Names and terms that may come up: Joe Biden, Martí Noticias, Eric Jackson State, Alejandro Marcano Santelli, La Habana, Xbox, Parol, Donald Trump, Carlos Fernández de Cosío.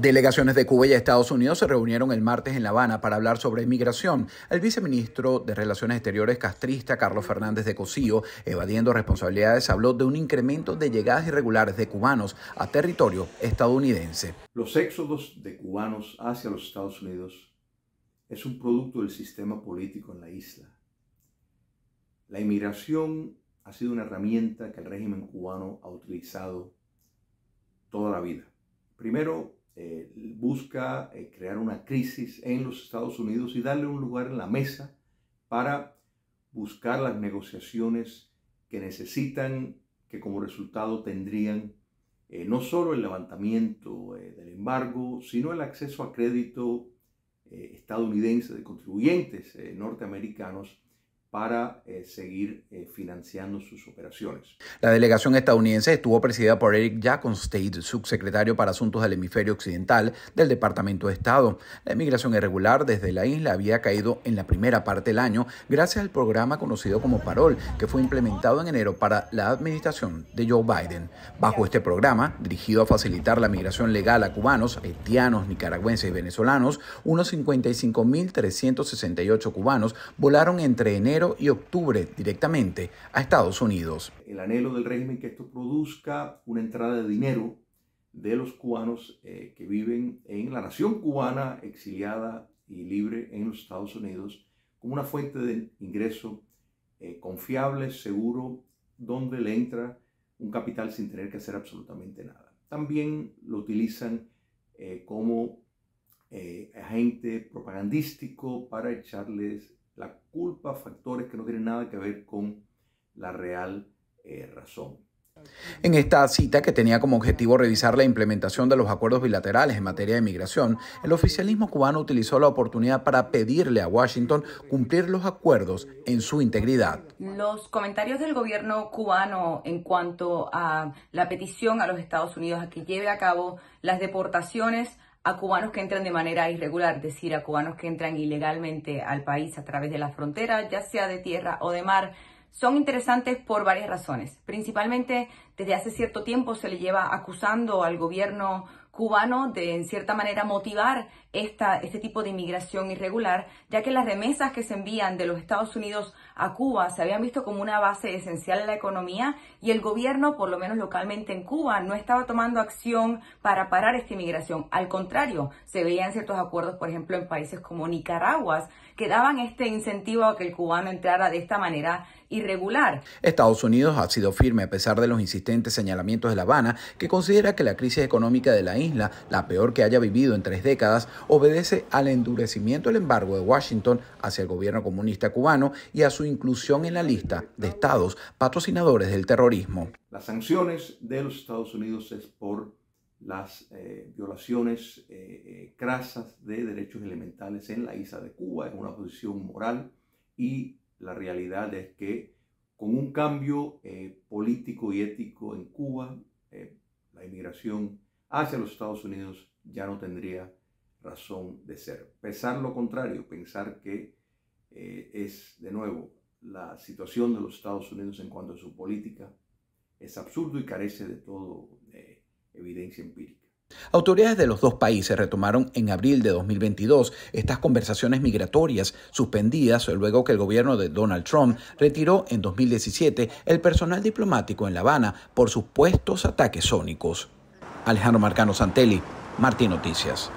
Delegaciones de Cuba y Estados Unidos se reunieron el martes en La Habana para hablar sobre inmigración. El viceministro de Relaciones Exteriores castrista Carlos Fernández de Cosío, evadiendo responsabilidades, habló de un incremento de llegadas irregulares de cubanos a territorio estadounidense. Los éxodos de cubanos hacia los Estados Unidos es un producto del sistema político en la isla. La inmigración ha sido una herramienta que el régimen cubano ha utilizado toda la vida. Primero, busca crear una crisis en los Estados Unidos y darle un lugar en la mesa para buscar las negociaciones que necesitan, que como resultado tendrían no solo el levantamiento del embargo, sino el acceso a crédito estadounidense de contribuyentes norteamericanos para seguir financiando sus operaciones. La delegación estadounidense estuvo presidida por Eric Jackson State, subsecretario para Asuntos del Hemisferio Occidental del Departamento de Estado. La inmigración irregular desde la isla había caído en la primera parte del año gracias al programa conocido como Parol, que fue implementado en enero para la administración de Joe Biden. Bajo este programa, dirigido a facilitar la migración legal a cubanos, haitianos, nicaragüenses y venezolanos, unos 55.368 cubanos volaron entre enero y octubre directamente a Estados Unidos. El anhelo del régimen que esto produzca una entrada de dinero de los cubanos que viven en la nación cubana exiliada y libre en los Estados Unidos como una fuente de ingreso confiable, seguro, donde le entra un capital sin tener que hacer absolutamente nada. También lo utilizan como agente propagandístico para echarles la culpa, factores que no tienen nada que ver con la real razón. En esta cita, que tenía como objetivo revisar la implementación de los acuerdos bilaterales en materia de migración, el oficialismo cubano utilizó la oportunidad para pedirle a Washington cumplir los acuerdos en su integridad. Los comentarios del gobierno cubano en cuanto a la petición a los Estados Unidos a que lleve a cabo las deportaciones a cubanos que entran de manera irregular, es decir, a cubanos que entran ilegalmente al país a través de la frontera, ya sea de tierra o de mar, son interesantes por varias razones. Principalmente, desde hace cierto tiempo se le lleva acusando al gobierno cubano de, en cierta manera, motivar este tipo de inmigración irregular, ya que las remesas que se envían de los Estados Unidos a Cuba se habían visto como una base esencial en la economía y el gobierno, por lo menos localmente en Cuba, no estaba tomando acción para parar esta inmigración. Al contrario, se veían ciertos acuerdos, por ejemplo, en países como Nicaragua, que daban este incentivo a que el cubano entrara de esta manera irregular. Estados Unidos ha sido firme a pesar de los insistentes señalamientos de La Habana, que considera que la crisis económica de la isla, la peor que haya vivido en 3 décadas, obedece al endurecimiento del embargo de Washington hacia el gobierno comunista cubano y a su inclusión en la lista de estados patrocinadores del terrorismo. Las sanciones de los Estados Unidos es por las violaciones crasas de derechos elementales en la isla de Cuba, en una posición moral, y la realidad es que con un cambio político y ético en Cuba, la inmigración hacia los Estados Unidos ya no tendría razón de ser. Pensar lo contrario, pensar que es, de nuevo, la situación de los Estados Unidos en cuanto a su política, es absurdo y carece de toda evidencia empírica. Autoridades de los dos países retomaron en abril de 2022 estas conversaciones migratorias suspendidas luego que el gobierno de Donald Trump retiró en 2017 el personal diplomático en La Habana por supuestos ataques sónicos. Alejandro Marcano Santelli, Martí Noticias.